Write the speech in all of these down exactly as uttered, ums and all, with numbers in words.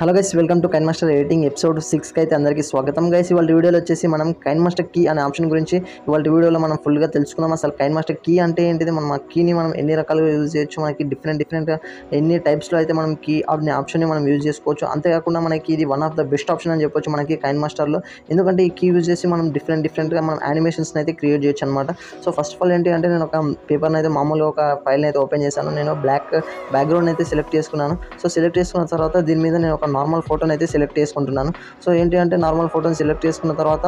Hello guys welcome to KineMaster editing episode six की अंदर की स्वागतम गाइस। इवाल्టి वीडियो लो మనం काइनमास्टर की अने ऑप्शन गुरिंची इवाल्టి वीडियो लो మనం ఫుల్ గా తెలుసుకున్నాం। అసలు काइनमास्टर की అంటే ఏంటిది, మనం ఆ కీని మనం ఎన్ని రకాలుగా యూస్ చేయొచ్చు, మనకి డిఫరెంట్ డిఫరెంట్ ఎన్ని టైప్స్ లో అయితే మనం కీ అనే ఆప్షన్ ని మనం యూస్ చేసుకోవచ్చు। అంతే కాకుండా మనకి ఇది one of the best option అని చెప్పొచ్చు మనకి काइनमास्टर లో। ఎందుకంటే ఈ కీ యూస్ చేసి మనం డిఫరెంట్ డిఫరెంట్ గా మనం యానిమేషన్స్ ని అయితే క్రియేట్ చేయొచ్చు అన్నమాట। సో ఫస్ట్ ఆఫ్ ఆల్ ఏంటి అంటే నేను ఒక పేపర్ ని అయితే మామూలుగా ఒక ఫైల్ ని అయితే ఓపెన్ చేశాను। నేను బ్లాక్ బ్యాక్ గ్రౌండ్ అయితే సెలెక్ట్ చేసుకున్నాను। సో సెలెక్ట్ చేసుకున్న తర్వాత దీని మీద నేను नार्मल फोटोन अयिते सेलेक्ट चेसुकुंटुन्नानु। सो एंटी अंटे नार्मल फोटोन सेलेक्ट चेसुकुन्न तर्वात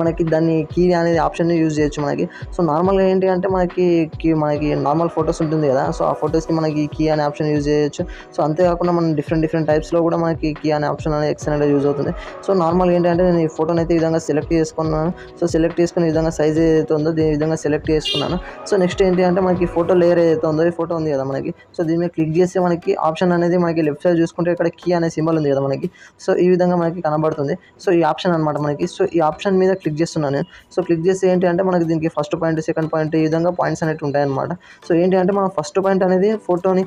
మనకి దాన్ని కీ అనేది ఆప్షన్ని యూజ్ చేయొచ్చు మనకి। సో నార్మల్గా ఏంటి అంటే మనకి కీ మనకి నార్మల్ ఫొటోస్ ఉంటుంది కదా, సో ఆ ఫొటోస్కి మనకి కీ అనే ఆప్షన్ యూజ్ చేయొచ్చు। సో అంతేకాకుండా మనం డిఫరెంట్ డిఫరెంట్ టైప్స్లో కూడా మనకి కీ అనే ఆప్షన్ అనేది ఎక్సలెంట్గా యూజ్ అవుతుంది। సో నార్మల్గా ఏంటంటే నేను ఈ ఫోటోని అయితే ఈ విధంగా సెలెక్ట్ చేసుకున్నాను। సో సెలెక్ట్ చేసుకున్న విధంగా సైజ్ ఏదైతే ఉందో దీని విధంగా సెలెక్ట్ చేసుకున్నాను। సో నెక్స్ట్ ఏంటి అంటే మనకి ఫోటో లేయర్ ఏదైతే ఉందో ఈ ఫోటో ఉంది కదా మనకి, సో దీని మీద క్లిక్ చేస్తే మనకి ఆప్షన్ అనేది మనకి లెఫ్ట్ సైడ్ చూసుకుంటే ఇక్కడ కీ అనే సింబల్ ఉంది కదా మనకి, సో ఈ విధంగా మనకి కనబడుతుంది। సో ఈ ఆప్షన్ అనమాట మనకి। సో ఈ ఆప్షన్ మీద క్లిక్ చేస్తున్నాను నేను। సో క్లిక్ చేస్తే ఏంటి అంటే మనకి దీనికి ఫస్ట్ పాయింట్ సెకండ్ పాయింట్ ఈ విధంగా పాయింట్స్ అనేవి ఉంటాయన్నమాట। సో ఏంటి అంటే మనం ఫస్ట్ పాయింట్ అనేది ఫోటోని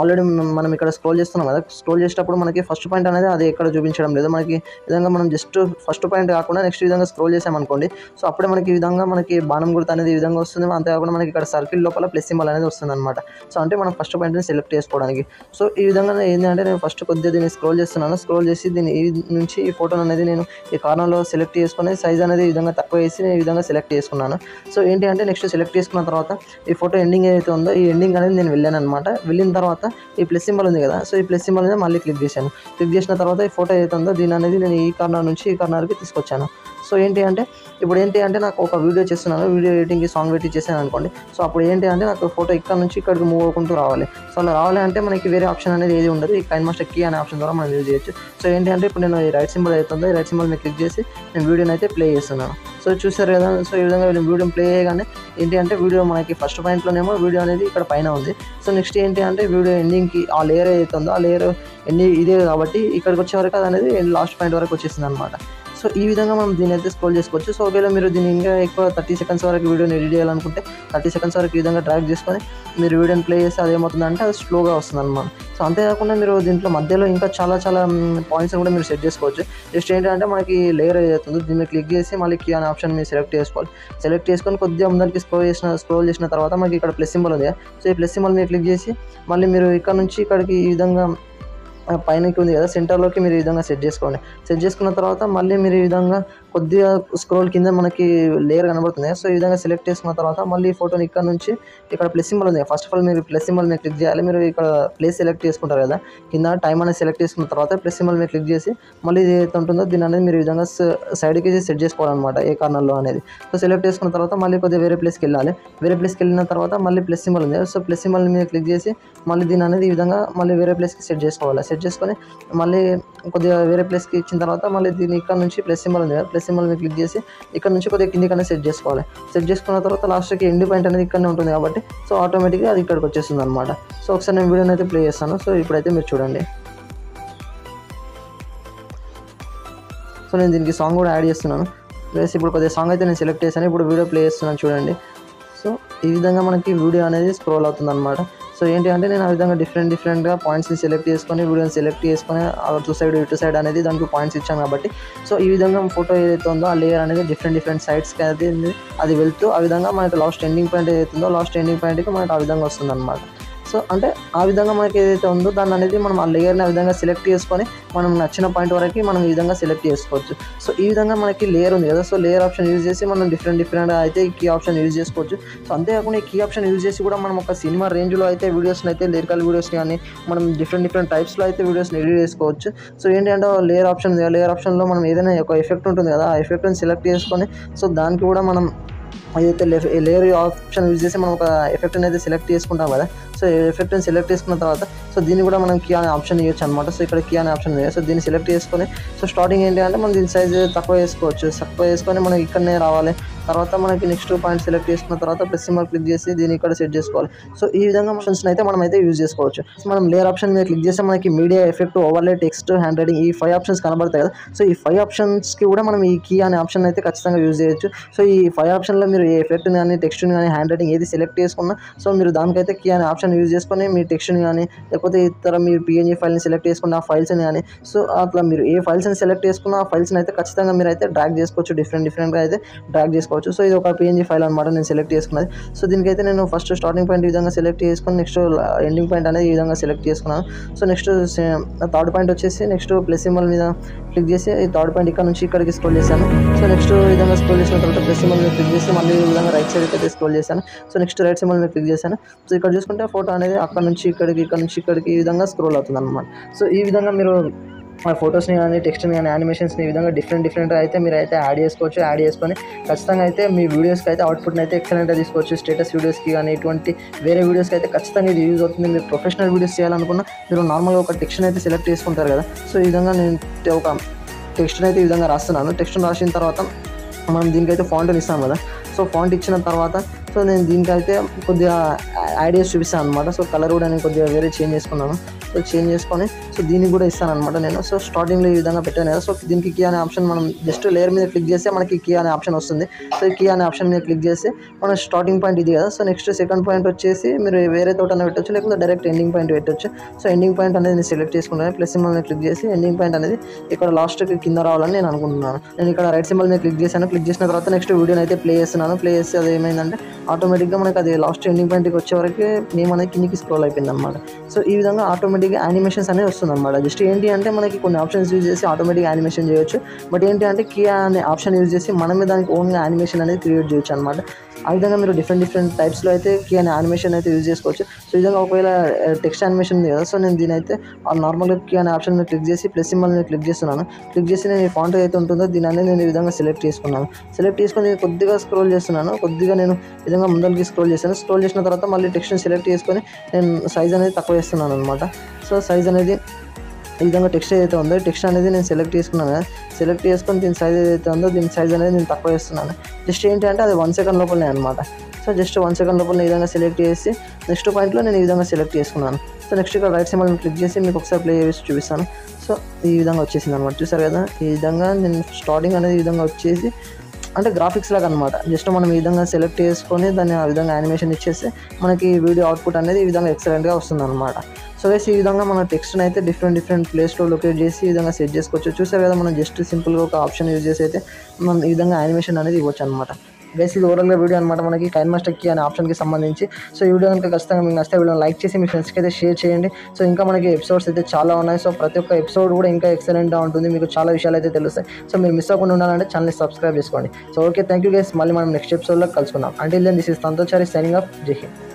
ఆల్రెడీ మనం ఇక్కడ స్క్రోల్ చేస్తున్నాం కదా, స్క్రోల్ చేసేటప్పుడు మనకి ఫస్ట్ పాయింట్ అనేది అది ఎక్కడ చూపించడం లేదు మనకి। విధంగా మనం జస్ట్ ఫస్ట్ పాయింట్ కాకుండా నెక్స్ట్ విధంగా స్క్రోల్ చేసామనుకోండి, సో అప్పుడే మనకి ఈ విధంగా మనకి బాణం గుర్తు అనేది ఈ విధంగా వస్తుంది। అంతేకాకుండా మనకి ఇక్కడ సర్కిల్ లోపల ప్లస్ సింబల్ అనేది వస్తుంది అనమాట। సో అంటే మనం ఫస్ట్ పాయింట్ని సెలెక్ట్ చేసుకోవడానికి। సో ఈ విధంగా ఏంటంటే నేను ఫస్ట్ కొద్దిగా దీన్ని స్క్రోల్ చేస్తున్నాను, స్క్రోల్ చేసి దీని నుంచి ఈ ఫోటోని అనేది నేను ఈ కార్నర్లో సెలెక్ట్ చేసుకుని సైజ్ అనేది ఈ విధంగా తక్కువ వేసి నేను ఈ విధంగా సెలెక్ట్ చేసుకున్నాను। సో ఏంటి అంటే నెక్స్ట్ సెలెక్ట్ చేసుకున్న తర్వాత ఈ ఫోటో ఎండింగ్ ఏదైతే ఉందో ఈ ఎండింగ్ అనేది నేను వెళ్ళాను అనమాట। వెళ్ళిన తర్వాత ఈ ప్లస్ సింబల్ ఉంది కదా, సో ఈ ప్లస్ సింబల్ మీద మళ్ళీ క్లిక్ చేశాను। క్లిక్ చేసిన తర్వాత ఈ ఫోటో ఏదైతే ఉందో దీని అనేది నేను ఈ కార్నర్ నుంచి ఈ కార్నర్కి తీసుకొచ్చాను। సో ఏంటి అంటే ఇప్పుడు ఏంటి అంటే నాకు ఒక వీడియో చేస్తున్నాను, వీడియో ఎడిటింగ్కి సాంగ్ పెట్టి చేశాను అనుకోండి, సో అప్పుడు ఏంటి అంటే నాకు ఫోటో ఇక్కడ నుంచి ఇక్కడికి మూవ్ అవుకుంటూ రావాలి। సో అలా రావాలి అంటే మనకి వేరే ఆప్షన్ అనేది ఏది ఉండదు, ఈ కాయిన్మాస్టర్ కీ అనే ఆప్షన్ ద్వారా మనం యూజ్ చేయొచ్చు। సో ఏంటి అంటే ఇప్పుడు నేను ఈ రైట్ సింబల్ అవుతుందో ఈ రైట్ సింబల్ మీద క్లిక్ చేసి నేను వీడియోని అయితే ప్లే చేస్తున్నాను। సో చూసారు కదా, సో ఈ విధంగా వీడియో ప్లే చేయగానే ఏంటి అంటే వీడియో మనకి ఫస్ట్ పాయింట్లోనేమో వీడియో అనేది ఇక్కడ పైన ఉంది। సో నెక్స్ట్ ఏంటి అంటే వీడియో ఎండింగ్కి ఆ లేయర్ ఏదైతుందో ఆ లేయర్ ఎన్ని ఇదే కాబట్టి ఇక్కడికి వచ్చే వరకు అది అనేది లాస్ట్ పాయింట్ వరకు వచ్చేసింది అనమాట। సో ఈ విధంగా మనం దీని అయితే స్క్రోల్ చేసుకోవచ్చు। సో ఒకవేళ మీరు దీన్ని ఇంకా ఎక్కువ థర్టీ సెకండ్స్ వరకు వీడియోని ఎడిట్ చేయాలనుకుంటే థర్టీ సెకండ్స్ వరకు ఈ విధంగా డ్రాగ్ చేసుకొని మీరు వీడియోని ప్లే చేస్తే అదేమవుతుందంటే అది స్లోగా వస్తుంది అనమాట। సో అంతేకాకుండా మీరు దీంట్లో మధ్యలో ఇంకా చాలా చాలా పాయింట్స్ కూడా మీరు సెట్ చేసుకోవచ్చు। జస్ట్ ఏంటంటే మనకి లేయర్ ఏదైతుందో దీన్ని క్లిక్ చేసి మళ్ళీ కీ అనే ఆప్షన్ మీరు సెలెక్ట్ చేసుకోవాలి। సెలెక్ట్ చేసుకొని కొద్దిగా ముందరికి స్క్రోల్ చేసిన స్క్రోల్ చేసిన తర్వాత మనకి ఇక్కడ ప్లస్ సింబల్ ఉంది, సో ఈ ప్లస్ సింబల్ మీరు క్లిక్ చేసి మళ్ళీ మీరు ఇక్కడ నుంచి ఇక్కడికి ఈ విధంగా పైనకి ఉంది కదా సెంటర్లోకి మీరు ఈ విధంగా సెట్ చేసుకోండి। సెట్ చేసుకున్న తర్వాత మళ్ళీ మీరు ఈ విధంగా కొద్దిగా స్క్రోల్ కింద మనకి లేయర్ కనబడుతుంది, సో ఈ విధంగా సెలెక్ట్ చేసుకున్న తర్వాత మళ్ళీ ఈ ఫోటోని ఇక్కడ నుంచి ఇక్కడ ప్లస్ సింబల్ ఉంది, ఫస్ట్ ఆఫ్ ఆల్ మీరు ప్లస్ సింబల్ మీద క్లిక్ చేయాలి। మీరు ఇక్కడ ప్లేస్ సెలెక్ట్ చేసుకుంటారు కదా, కింద టైం అనేది సెలెక్ట్ చేసుకున్న తర్వాత ప్లస్ సింబల్ మీద క్లిక్ చేసి మళ్ళీ ఇది ఏదైతే ఉంటుందో దీని అనేది మీరు ఈ విధంగా సైడ్కి సెట్ చేసుకోవాలన్నమాట ఏ కార్నర్లో అనేది। సో సెలెక్ట్ చేసుకున్న తర్వాత మళ్ళీ కొద్దిగా వేరే ప్లేస్కి వెళ్ళాలి, వేరే ప్లేస్కి వెళ్ళిన తర్వాత మళ్ళీ ప్లస్ సింబల్ ఉంది, సో ప్లస్ సింబల్ మీద క్లిక్ చేసి మళ్ళీ దీని అనేది ఈ విధంగా మళ్ళీ వేరే ప్లేస్కి సెట్ చేసుకోవాలి। సెట్ చేసుకొని మళ్ళీ కొద్దిగా వేరే ప్లేస్కి ఇచ్చిన తర్వాత మళ్ళీ దీన్ని ఇక్కడ నుంచి ప్లస్ సింబల్ ఉంది కదా, ప్లస్ సింబల్ మీద క్లిక్ చేసి ఇక్కడ నుంచి కొద్దిగా కిందికనే సెట్ చేసుకోవాలి। సెట్ చేసుకున్న తర్వాత లాస్ట్కి ఎండ్ పాయింట్ అనేది ఇక్కడనే ఉంటుంది కాబట్టి సో ఆటోమేటిక్గా అది ఇక్కడికి వచ్చేస్తుంది అనమాట। సో ఒకసారి నేను వీడియోని అయితే ప్లే చేస్తాను, సో ఇప్పుడైతే మీరు చూడండి। సో నేను దీనికి సాంగ్ కూడా యాడ్ చేస్తున్నాను ప్లస్ ఇప్పుడు కొద్దిగా సాంగ్ అయితే నేను సెలెక్ట్ చేశాను, ఇప్పుడు వీడియో ప్లే చేస్తున్నాను చూడండి। సో ఈ విధంగా మనకి వీడియో అనేది స్క్రోల్ అవుతుంది అనమాట। సో ఏంటి అంటే నేను ఆ విధంగా డిఫరెంట్ డిఫరెంట్గా పాయింట్స్ని సెలెక్ట్ చేసుకొని వీడియోని సెలెక్ట్ చేసుకొని అటు సైడ్ ఇటు సైడ్ అనేది దానికి పాయింట్స్ ఇచ్చాను కాబట్టి సో ఈ విధంగా ఫోటో ఏదైతే ఉందో ఆ లేయర్ అనేది డిఫరెంట్ డిఫరెంట్ సైడ్స్కి అది అది వెళ్తూ ఆ విధంగా మనకి లాస్ట్ ఎండింగ్ పాయింట్ ఏదైతే ఉందో లాస్ట్ ఎండింగ్ పాయింట్కి మనకి ఆ విధంగా వస్తుంది అనమాట। సో అంటే ఆ విధంగా మనకి ఏదైతే ఉందో దాన్ని అనేది మనం ఆ లేయర్ని ఆ విధంగా సెలెక్ట్ చేసుకొని మనం నచ్చిన పాయింట్ వరకు మనం ఈ విధంగా సెలెక్ట్ చేసుకోవచ్చు। సో ఈ విధంగా మనకి లేయర్ ఉంది కదా, సో లేయర్ ఆప్షన్ యూజ్ చేసి మనం డిఫరెంట్ డిఫరెంట్ అయితే ఈ కీ ఆప్షన్ యూజ్ చేసుకోవచ్చు। సో అంతేకాకుండా ఈ కీ ఆప్షన్ యూజ్ చేసి కూడా మనం ఒక సినిమా రేంజ్లో అయితే వీడియోస్ని అయితే లిరికల్ వీడియోస్ కానీ మనం డిఫరెంట్ డిఫరెంట్ టైప్స్లో అయితే వీడియోస్ని ఎడిట్ చేసుకోవచ్చు। సో ఏంటంటే లేయర్ ఆప్షన్ ఉంది కదా, లేయర్ ఆప్షన్లో మనం ఏదైనా ఒక ఎఫెక్ట్ ఉంటుంది కదా ఆ ఎఫెక్ట్ని సెలెక్ట్ చేసుకొని సో దానికి కూడా మనం ఏదైతే లేయర్ ఆప్షన్ యూజ్ చేసి మనం ఒక ఎఫెక్ట్ని అయితే సెలెక్ట్ చేసుకుంటాం కదా, సో ఎఫెక్ట్ని సెలెక్ట్ చేసుకున్న తర్వాత సో దీన్ని కూడా మనం కీ అనే ఆప్షన్ ఇవ్వచ్చు అనమాట। సో ఇక్కడ కీ అనే ఆప్షన్ ఉంది, సో దీన్ని సెలెక్ట్ చేసుకొని సో స్టార్టింగ్ ఏంటి అంటే మనం దీని సైజ్ తక్కువ చేసుకోవచ్చు, తక్కువ చేసుకొని మనం ఇక్కడనే రావాలి तरह मन की नेक्स्ट पॉइंट सेलेक्ट तरह प्लस सिंबल क्लिक दी सैटे सो विधा ऑप्शन मन यूज मन लेयर ऑप्शन में क्लिक मन की media effect overlay text hand writing five options कनबड़ता है सो फाइव ऑप्शंस की मन की अने ऑप्शन अच्छे खचिता यूज सो फाइव ऑप्शन में इफेक्ट टेक्स्ट हैंड राइटिंग यदि सेलेक्ट सो मेरे दानिकैते की अने ऑप्शन यूज टेक्स्ट लेकिन इतर पीएनजी फाइल ने सेलेक्ट फाइल्स सो अट्ला फाइल्स ने सेलेक्ट आ फाइल्स खचिता ड्रैग चेसुकोवच्चु डिफरेंट डिफरेंट गा अयिते ड्रैग चेसुकोवच्चु सो इदि पीएनजी फाइल अन्नमाट नेनु सेलेक्ट चेसुकुन्नानु सो दीनिकैते नेनु फस्ट स्टार्टिंग पाइंट ई विधंगा सेलेक्ट चेसुकोनि नेक्स्ट एंडिंग पाइंट अनेदी ई विधंगा सेलेक्ट चेसुकुन्नानु सो नेक्स्ट थर्ड पाइंट वच्चेसी नेक्स्ट प्लस सिंबल मीद क्लिक चेसी ई थर्ड पाइंट इक्कड नुंचि इक्कडकी स्क्रॉल चेशानु सो नेक्स्ट ई विधंगा स्क्रॉल चेसिन तर्वात प्लस सिंबल मीद क्लिक चेसी मल्ली ई विधंगा राइट साइड कटे स्क्रॉल चेशानु सो नेक्स्ट राइट सिंबल मीद क्लिक चेशानु सो इक्कड चूसुकुंटे फोटो अनेदी अक्कड नुंचि इक्कडकी इक्कड नुंचि इक्कडकी ई विधंगा स्क्रॉल अवुतदन्नमाट सो ई विधंगा मीरु photos text animations different different add चेसुकोवच्चु ऐड चेसुकोनि खच्चितंगा अयिते मी वीडियोस की आउटपुट अयिते एक्सलेंट गा तीसुकोवच्चु स्टेटस वीडियोस की गानी इटुवंटि वेरे वीडियोस की अयिते खच्चितंगा इदि यूज अवुतुंदि मीरु प्रोफेशनल वीडियोस चेयालनुकुन्न मीरु नार्मल गा ओक टेक्स्ट अयिते सेलेक्ट चेसुकुंटारु कदा सो ई विधंगा नेनु ओक टेक्स्ट अयिते ई विधंगा रास्तुन्नानु टेक्स्ट रासिन तर्वात मनं दीनिकैते फांट नि इस्ताम कदा सो फांट इच्चिन तर्वात सो नेनु दीनिकैते कोद्दिगा ऐडियास चूपिस्तानु अन्नमाट सो कलर कूडा नेनु कोद्दिगा वेरे चेंज चेसुकुन्नानु సో చేంజ్ చేసుకొని సో దీన్ని కూడా ఇస్తాను అన్నమాట నేను సో స్టార్టింగ్లో ఈ విధంగా పెట్టాను కదా సో దీనికి కీ అనే ఆప్షన్ మనం జస్ట్ లేయర్ మీద క్లిక్ చేస్తే మనకి కీ అనే ఆప్షన్ వస్తుంది సో కీ అనే ఆప్షన్ మీద క్లిక్ చేస్తే మన స్టార్టింగ్ పాయింట్ ఇది కదా సో నెక్స్ట్ సెకండ్ పాయింట్ వచ్చేసి మీరు వేరే తోటన పెట్టొచ్చు లేకపోతే డైరెక్ట్ ఎండింగ్ పాయింట్ పెట్టొచ్చు సో ఎండింగ్ పాయింట్ అనేది నేను సెలెక్ట్ చేసుకుంటాను ప్లస్ సింబల్ మీద క్లిక్ చేసి ఎండింగ్ పాయింట్ అనేది ఇక్కడ లాస్ట్కి కింద రావాలని నేను అనుకుంటున్నాను నేను ఇక్కడ రైట్ సింబల్ మీద క్లిక్ చేశాను క్లిక్ చేసిన తర్వాత నెక్స్ట్ వీడియోని అయితే ప్లే చేస్తున్నాను ప్లే చేస్తే అది ఏమైందంటే ఆటోమేటిక్గా మనకు అది లాస్ట్ ఎండింగ్ పాయింట్కి వచ్చేవరకు నేమ్ అనేది కిందికి స్క్రోల్ అయిపోయింది అన్నమాట సో ఈ విధంగా ఆటోమేటిక్ యానిమేషన్స్ అనేది వస్తుందన్నమాట జస్ట్ ఏంటి అంటే మనకి కొన్ని ఆప్షన్స్ యూజ్ చేసి ఆటోమేటిక్ యానిమేషన్ చేయొచ్చు బట్ ఏంటి అంటే కియా అనే ఆప్షన్ యూజ్ చేసి మనమే దానికి ఓన్గా యానిమేషన్ అనేది క్రియేట్ చేయొచ్చు అన్నమాట ఆ విధంగా మీరు డిఫరెంట్ డిఫరెంట్ టైప్స్లో అయితే కియా అనే యానిమేషన్ అయితే యూజ్ చేసుకోవచ్చు సో ఈ విధంగా ఒకవేళ టెక్స్ట్ యానిమేషన్ ఉంది కదా సో నేను దీని అయితే నార్మల్గా కియా అనే ఆప్షన్ మీద క్లిక్ చేసి ప్లస్ సింబల్ మీద క్లిక్ చేస్తున్నాను క్లిక్ చేసి నేను ఈ ఫాంట్ అయితే ఉంటుందో దీని అనేది నేను ఈ విధంగా సెలెక్ట్ చేసుకున్నాను సెలెక్ట్ చేసుకొని కొద్దిగా స్క్రోల్ చేస్తున్నాను కొద్దిగా నేను ఈ విధంగా ముందరికి స్క్రోల్ చేశాను స్క్రోల్ చేసిన తర్వాత మళ్ళీ టెక్స్ట్ని సెలెక్ట్ చేసుకొని నేను సైజ్ అనేది తక్కువ చేస్తున్నాను అనమాట సో సైజ్ అనేది ఈ విధంగా టెక్స్ట్ ఏదైతే ఉందో టెక్స్ట్ అనేది నేను సెలెక్ట్ చేసుకున్నాను కదా సెలెక్ట్ చేసుకొని దీని సైజ్ ఏదైతే ఉందో దీని సైజ్ అనేది నేను తక్కువ చేస్తున్నాను జస్ట్ ఏంటంటే అది వన్ సెకండ్ లోపలనే అనమాట సో జస్ట్ వన్ సెకండ్ లోపల ఈ విధంగా సెలెక్ట్ చేసి నెక్స్ట్ పాయింట్లో నేను ఈ విధంగా సెలెక్ట్ చేసుకున్నాను సో నెక్స్ట్ ఇక్కడ రైట్ సింబల్ క్లిక్ చేసి మీకు ఒకసారి ప్లే చేసి చూపిస్తాను సో ఈ విధంగా వచ్చేసింది అనమాట చూసారు కదా ఈ విధంగా నేను స్టార్టింగ్ అనేది ఈ విధంగా వచ్చేసి అంటే గ్రాఫిక్స్ లాగా అనమాట జస్ట్ మనం ఈ విధంగా సెలెక్ట్ చేసుకొని దాన్ని ఆ విధంగా యానిమేషన్ ఇచ్చేస్తే మనకి వీడియో అవుట్పుట్ అనేది ఈ విధంగా ఎక్సలెంట్గా వస్తుంది అనమాట సో గైస్ ఈ విధంగా మనం టెక్స్ట్ని అయితే డిఫరెంట్ డిఫరెంట్ ప్లేస్లో లొకేట్ చేసి ఈ విధంగా సెట్ చేసుకోవచ్చు చూసారు కదా మనం జస్ట్ సింపుల్గా ఒక ఆప్షన్ యూజ్ చేసి అయితే మనం ఈ విధంగా యానిమేషన్ అనేది ఇవ్వచ్చు అనమాట గైస్ ఇది ఓవరాల్గా వీడియో అనమాట మనకి KineMaster కి అనే ఆప్షన్కి సంబంధించి సో ఈ వీడియో కనుక ఖచ్చితంగా మీకు నచ్చితే వీడియోని లైక్ చేసి మీ ఫ్రెండ్స్కి అయితే షేర్ చేయండి సో ఇంకా మనకి ఎపిసోడ్స్ అయితే చాలా ఉన్నాయి సో ప్రతి ఒక్క ఎపిసోడ్ కూడా ఇంకా ఎక్సలెంట్గా ఉంటుంది మీకు చాలా విషయాలు అయితే తెలుస్తాయి సో మీరు మిస్ అవ్వకుండా ఉండాలంటే ఛానల్ని సబ్స్క్రైబ్ చేసుకోండి so okay thank you guys మళ్ళీ మనం నెక్స్ట్ ఎపిసోడ్లో కలుసుకుందాం until then this is Santosh Chari signing off జై హింద్.